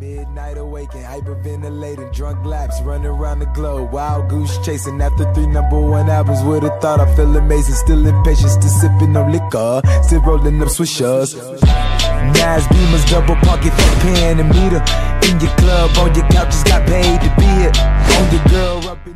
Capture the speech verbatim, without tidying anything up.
Midnight awaken, hyperventilating, drunk laps, running around the globe, wild goose chasing after three number one albums. Would have thought I feel amazing, still impatient, still sipping on liquor, still rolling up swishers. Nas Demas, double pocket for pen and meter. In your club, on your couch, just got paid to be it. On your girl,